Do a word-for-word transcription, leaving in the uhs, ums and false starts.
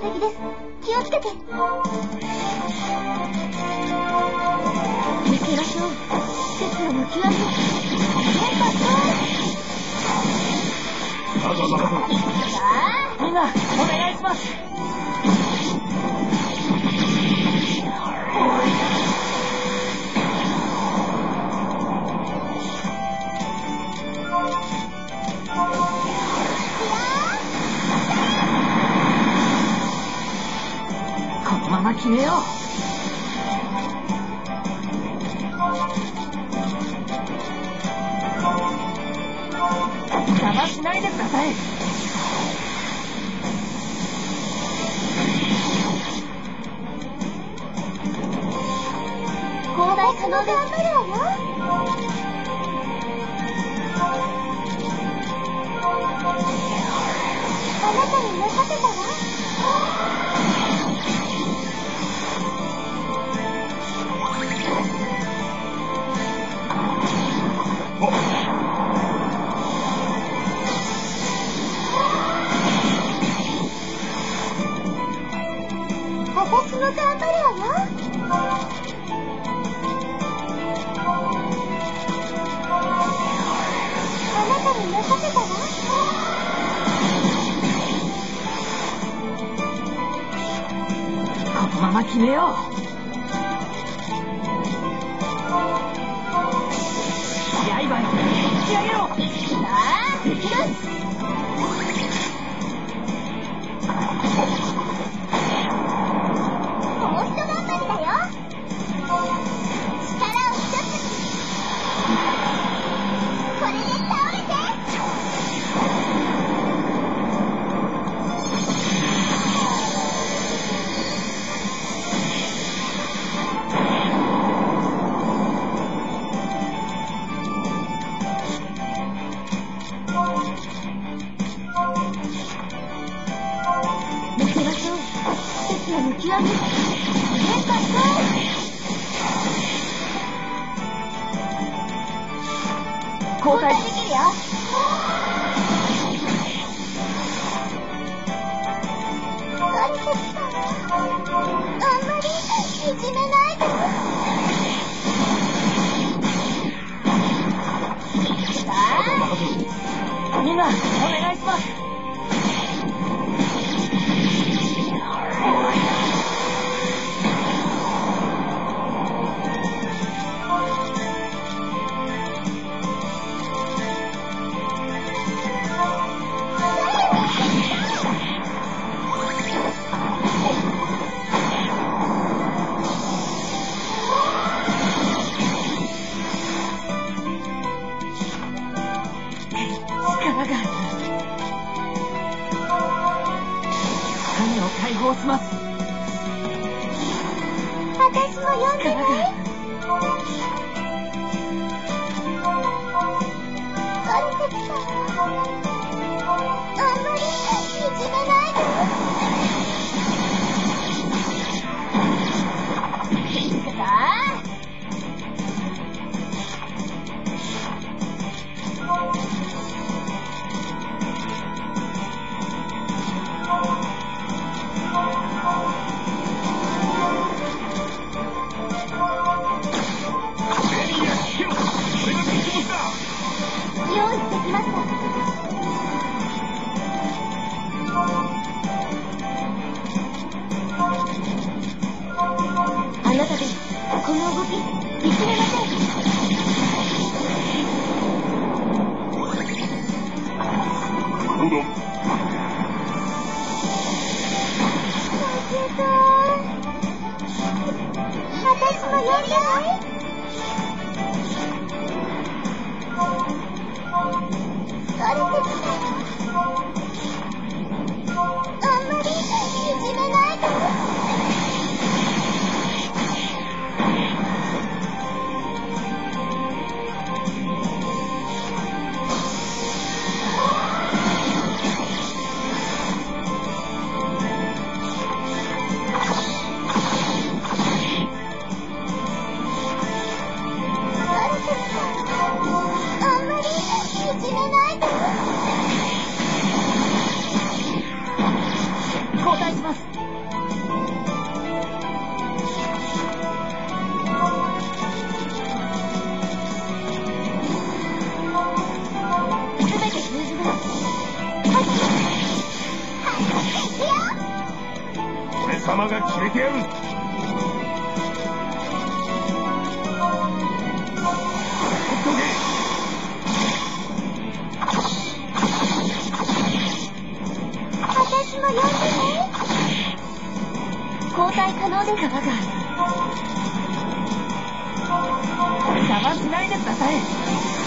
私です。気をつけて。抜けましょう。施設を抜きましょう。どうぞどうぞ。みんなお願いします。このまま消えよう。邪魔しないでください。広大可能で頑張るわよ。あなたに任せたわ。私も頑張るわよ。あなたに任せたわ。このまま決めよう。やいばい引き上げろ。ああできる。交代できるよ。あんまりいじめないで。みんなお願いします。あんまりいじめないで。頭が切れてやる。ほっとけ。 交代可能ですわが。邪魔しないでください。